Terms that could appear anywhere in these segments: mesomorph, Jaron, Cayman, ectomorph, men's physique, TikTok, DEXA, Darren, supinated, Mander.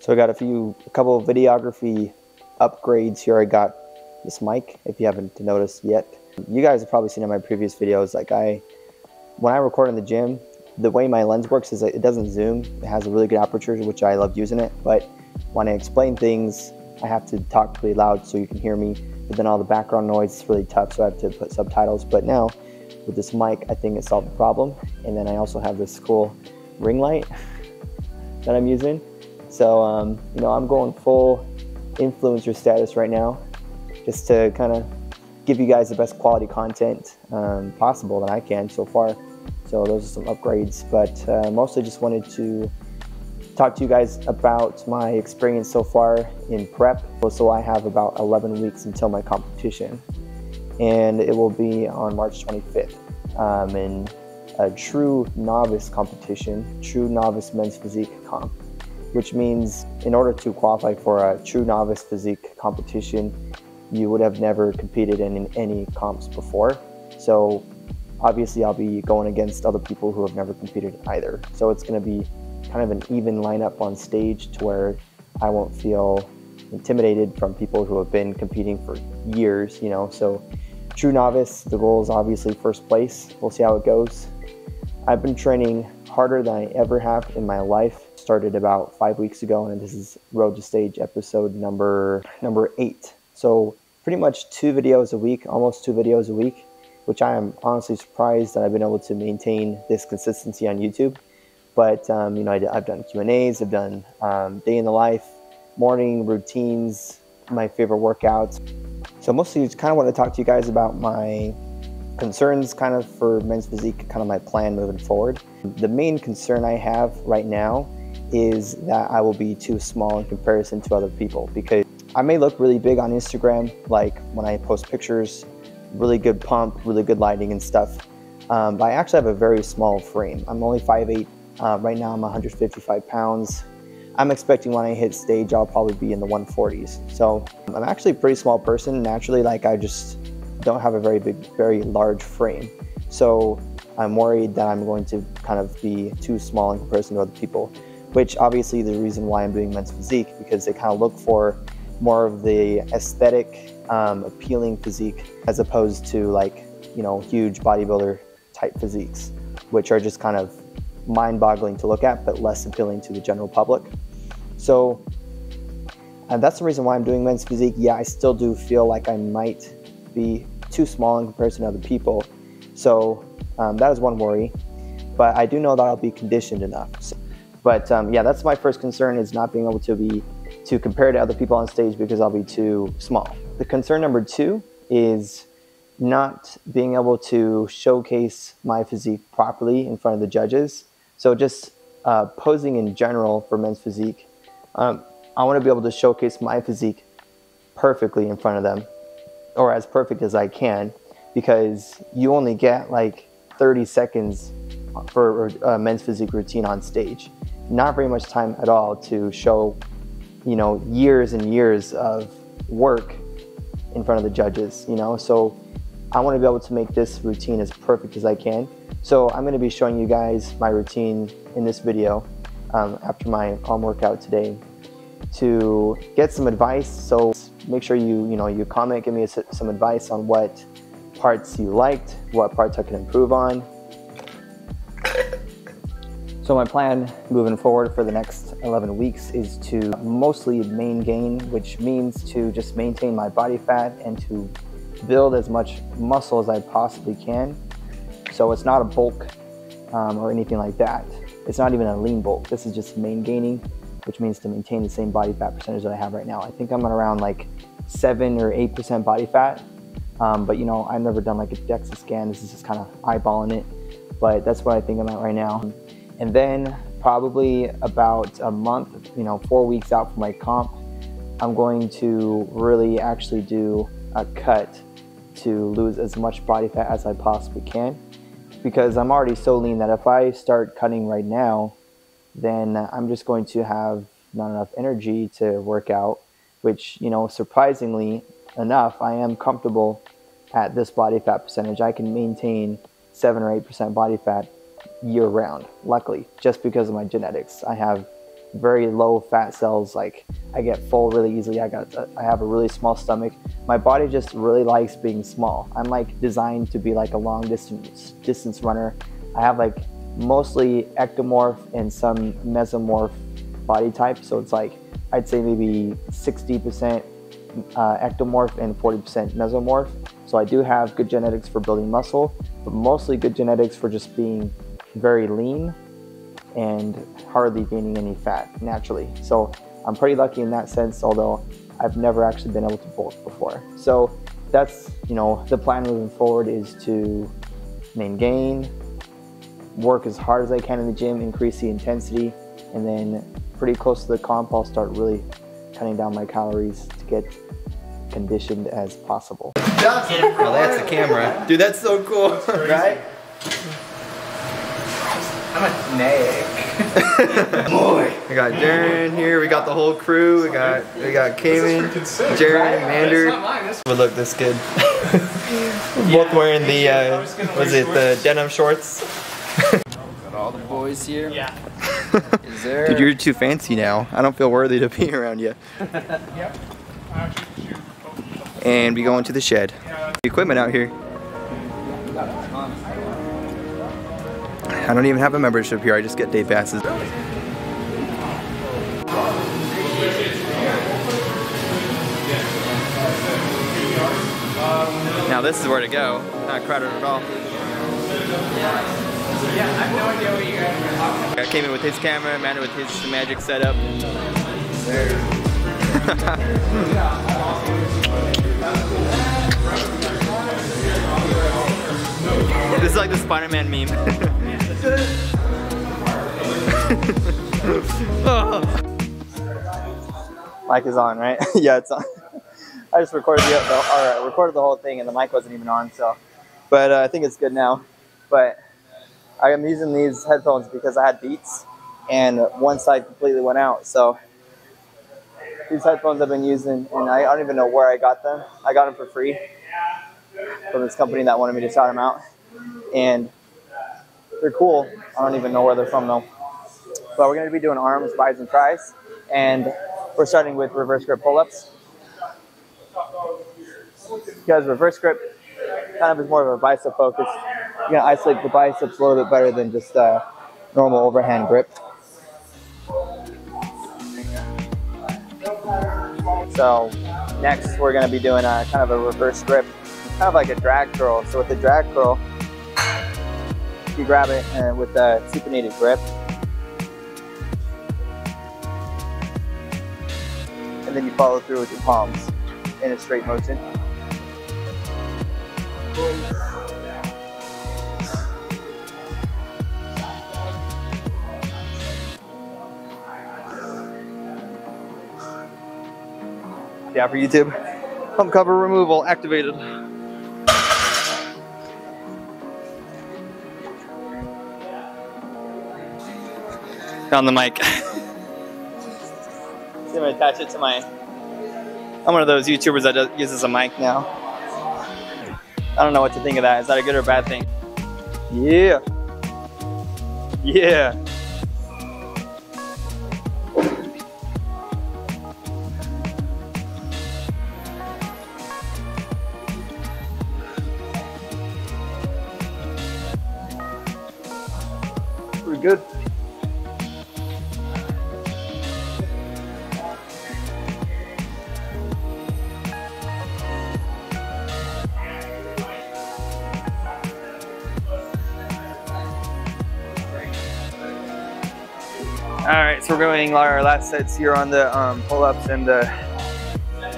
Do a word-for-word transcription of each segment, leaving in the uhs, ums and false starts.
So I got a few, a couple of videography upgrades here. I got this mic, if you haven't noticed yet. You guys have probably seen in my previous videos, like I, when I record in the gym, the way my lens works is it doesn't zoom. It has a really good aperture, which I love using it. But when I explain things, I have to talk really loud so you can hear me. But then all the background noise is really tough, so I have to put subtitles. But now with this mic, I think it solved the problem. And then I also have this cool ring light that I'm using. So, um, you know, I'm going full influencer status right now just to kind of give you guys the best quality content um, possible that I can so far. So those are some upgrades, but uh, mostly just wanted to talk to you guys about my experience so far in prep. So I have about eleven weeks until my competition, and it will be on March twenty-fifth um, in a true novice competition, true novice men's physique comp, which means in order to qualify for a true novice physique competition, you would have never competed in, in any comps before. So obviously I'll be going against other people who have never competed either. So it's gonna be kind of an even lineup on stage to where I won't feel intimidated from people who have been competing for years, you know. So true novice, the goal is obviously first place. We'll see how it goes. I've been training harder than I ever have in my life. Started about five weeks ago, and this is Road to Stage episode number number eight. So pretty much two videos a week, almost two videos a week, which I am honestly surprised that I've been able to maintain this consistency on YouTube. But, um, you know, I, I've done Q and A's, I've done um, day in the life, morning routines, my favorite workouts. So mostly just kind of want to talk to you guys about my concerns kind of for men's physique, kind of my plan moving forward. The main concern I have right now is that I will be too small in comparison to other people, because I may look really big on Instagram, like when I post pictures, really good pump, really good lighting and stuff. Um, but I actually have a very small frame. I'm only five eight. Uh, right now I'm one hundred fifty-five pounds. I'm expecting when I hit stage, I'll probably be in the one forties. So I'm actually a pretty small person. Naturally, like I just don't have a very big, very large frame. So I'm worried that I'm going to kind of be too small in comparison to other people, which obviously the reason why I'm doing men's physique, because they kind of look for more of the aesthetic, um, appealing physique as opposed to like, you know, huge bodybuilder type physiques, which are just kind of mind-boggling to look at, but less appealing to the general public. So and that's the reason why I'm doing men's physique. Yeah, I still do feel like I might be too small in comparison to other people. So um, that is one worry, but I do know that I'll be conditioned enough. So, but um, yeah, that's my first concern, is not being able to be to compare to other people on stage because I'll be too small. The concern number two is not being able to showcase my physique properly in front of the judges. So just uh, posing in general for men's physique, um, I want to be able to showcase my physique perfectly in front of them, or as perfect as I can, because you only get like thirty seconds for a men's physique routine on stage. Not very much time at all to show, you know, years and years of work in front of the judges, you know. So I want to be able to make this routine as perfect as I can. So I'm going to be showing you guys my routine in this video um, after my arm workout today to get some advice. So make sure you, you know, you comment, give me a, some advice on what parts you liked, what parts I can improve on. So my plan moving forward for the next eleven weeks is to mostly main gain, which means to just maintain my body fat and to build as much muscle as I possibly can. So it's not a bulk um, or anything like that. It's not even a lean bulk. This is just main gaining, which means to maintain the same body fat percentage that I have right now. I think I'm at around like seven or eight percent body fat, um, but you know, I've never done like a DEXA scan. This is just kind of eyeballing it, but that's what I think I'm at right now. And then probably about a month, you know, four weeks out from my comp, I'm going to really actually do a cut to lose as much body fat as I possibly can, because I'm already so lean that if I start cutting right now, then I'm just going to have not enough energy to work out, which, you know, surprisingly enough, I am comfortable at this body fat percentage. I can maintain seven or eight percent body fat year round, luckily, just because of my genetics. I have very low fat cells. Like I get full really easily. I got, I have a really small stomach. My body just really likes being small. I'm like designed to be like a long distance distance runner. I have like mostly ectomorph and some mesomorph body type. So it's like, I'd say maybe sixty percent uh, ectomorph and forty percent mesomorph. So I do have good genetics for building muscle, but mostly good genetics for just being very lean and hardly gaining any fat naturally. So I'm pretty lucky in that sense, although I've never actually been able to bulk before. So that's, you know, the plan moving forward is to maintain, work as hard as I can in the gym, increase the intensity, and then pretty close to the comp, I'll start really cutting down my calories to get conditioned as possible. That's, well, that's the camera. Dude, that's so cool, that's right? I'm a snake. Boy. We got Darren here. We got the whole crew. We got we got Cayman, Jaron, Mander. But look, this kid. We're both wearing the uh, was it the denim shorts? Got all the boys here. Yeah. Is there? Dude, you're too fancy now. I don't feel worthy to be around you. Yep. And we go into the shed. The equipment out here. I don't even have a membership here, I just get day passes. Now this is where to go, not crowded at all. Yeah, I have no idea what you guys are talking about. I came in with his camera, Mander with his magic setup. This is like the Spider-Man meme. Mic is on, right? Yeah, it's on. I just recorded the, the, or, uh, recorded the whole thing and the mic wasn't even on, so. But uh, I think it's good now. But I am using these headphones because I had Beats and one side completely went out. So these headphones I've been using, and I don't even know where I got them. I got them for free from this company that wanted me to shout them out. And they're cool. I don't even know where they're from though. But we're going to be doing arms, buys, and tries. And we're starting with reverse grip pull-ups. Because reverse grip kind of is more of a bicep focus. You're going to isolate the biceps a little bit better than just a normal overhand grip. So next we're going to be doing a kind of a reverse grip, kind of like a drag curl. So with the drag curl, you grab it uh, with a supinated grip, and then you follow through with your palms in a straight motion. Yeah, for YouTube, pump cover removal activated. On the mic. I'm gonna attach it to my. I'm one of those YouTubers that does, uses a mic now. I don't know what to think of that. Is that a good or a bad thing? Yeah. Yeah. Pretty good. Alright, so we're going our last sets here on the um, pull-ups and the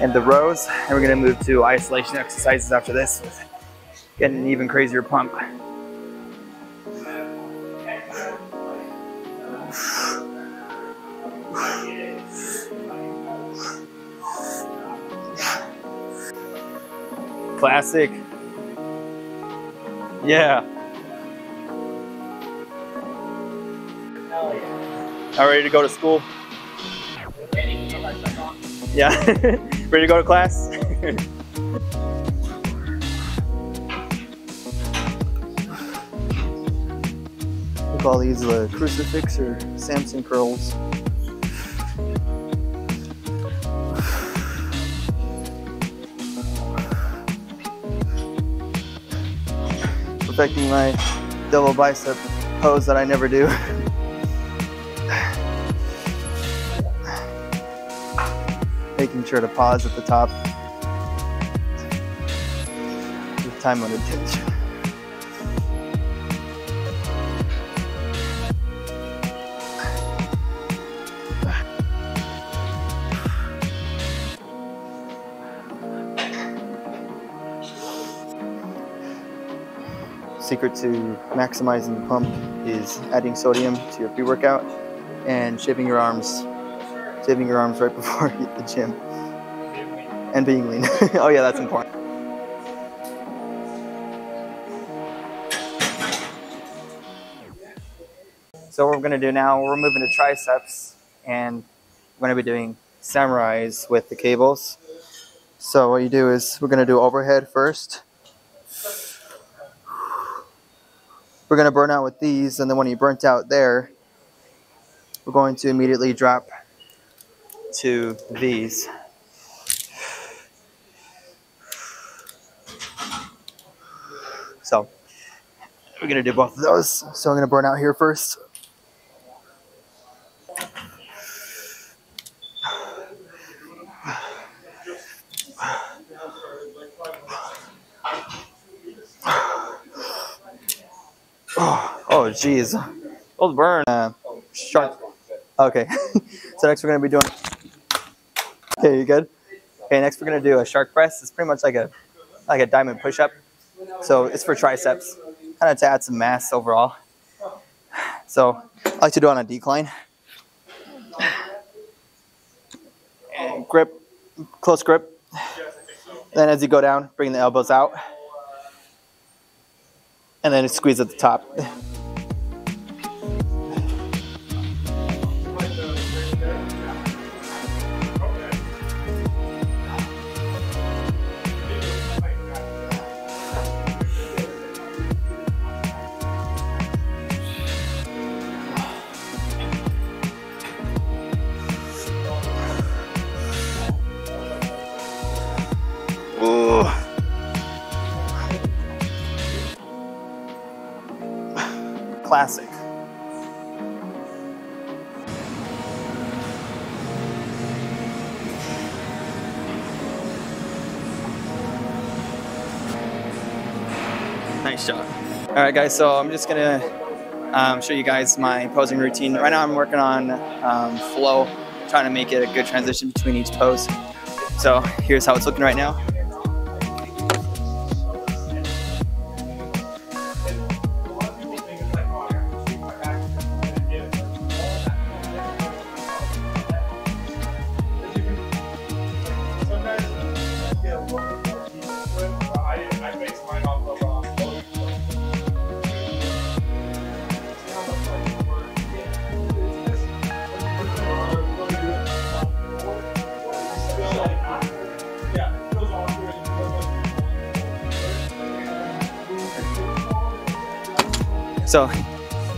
and the rows, and we're going to move to isolation exercises after this, getting an even crazier pump. Classic. Yeah. Are ready to go to school? Yeah, ready to go to class? We call these the crucifix or Samson curls. perfecting my double bicep pose that I never do. Making sure to pause at the top with time under tension. Secret to maximizing the pump is adding sodium to your pre-workout and shaving your arms, shaving your arms right before you hit the gym, and being lean. Oh yeah, that's important. So what we're gonna do now, we're moving to triceps, and we're gonna be doing samurais with the cables. So what you do is we're gonna do overhead first. We're going to burn out with these, and then when you burnt out there, we're going to immediately drop to these. So we're going to do both of those. So I'm going to burn out here first. Oh, geez, old burn. Uh, sharp. Okay, so next we're gonna be doing. Okay, you good? Okay, next we're gonna do a shark press. It's pretty much like a like a diamond push-up. So it's for triceps, kind of to add some mass overall. So I like to do it on a decline. And grip, close grip. Then as you go down, bring the elbows out. And then squeeze at the top. Classic. Nice job. All right, guys, so I'm just gonna um, show you guys my posing routine. Right now I'm working on um, flow, trying to make it a good transition between each pose. So here's how it's looking right now. So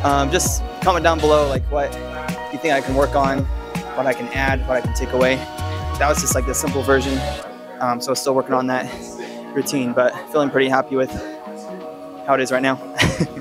um, just comment down below like what you think I can work on, what I can add, what I can take away. That was just like the simple version. Um, so still working on that routine, but feeling pretty happy with how it is right now.